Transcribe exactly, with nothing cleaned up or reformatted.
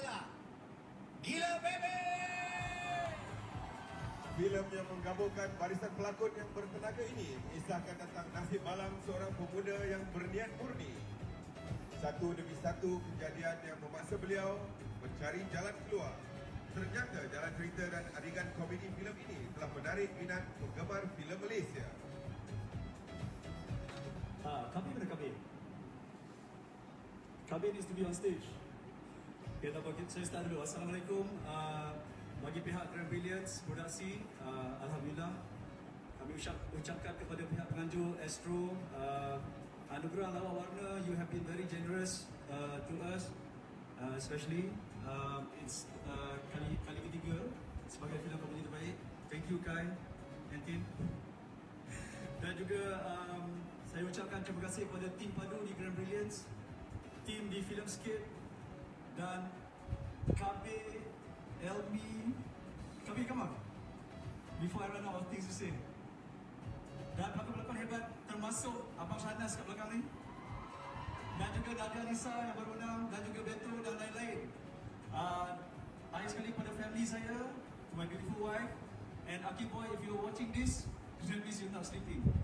adalah Gila Baby. Film yang menggabungkan barisan pelakon yang bertenaga ini mengisahkan tentang nasib malang seorang pemuda yang berniat murni. Satu demi satu kejadian yang memaksa beliau mencari jalan keluar. Ternyata jalan cerita dan adegan komedi filem ini telah menarik minat penggemar filem Malaysia. Ah, Kabir mana Kabir? Kabir needs to be on stage. Okay, tak apa, saya start dulu. Assalamualaikum. Uh, bagi pihak Grand Brilliance, produksi, uh, Alhamdulillah. Kami ucap, ucapkan kepada pihak penganjur Astro, uh, anugerah lawak warna, you have been very generous uh, to us. Uh, especially, uh, it's uh, kali kali ketiga sebagai filem komedi terbaik. Thank you Kai and team. Dan juga um, saya ucapkan terima kasih kepada tim padu di Grand Brilliance, tim di Film Skip dan Kabir, L B. Kabir, come on. Before I run out of things to say. Dan pelakon-pelakon hebat termasuk Abang Shanas kat belakang ni. Dan juga Nadiya Nisaa yang baru menang, dan juga Beto dan lain-lain. Uh, Akhir sekali kepada family saya, to my beautiful wife, and Aki Boy, if you are watching this, don't miss you not sleeping.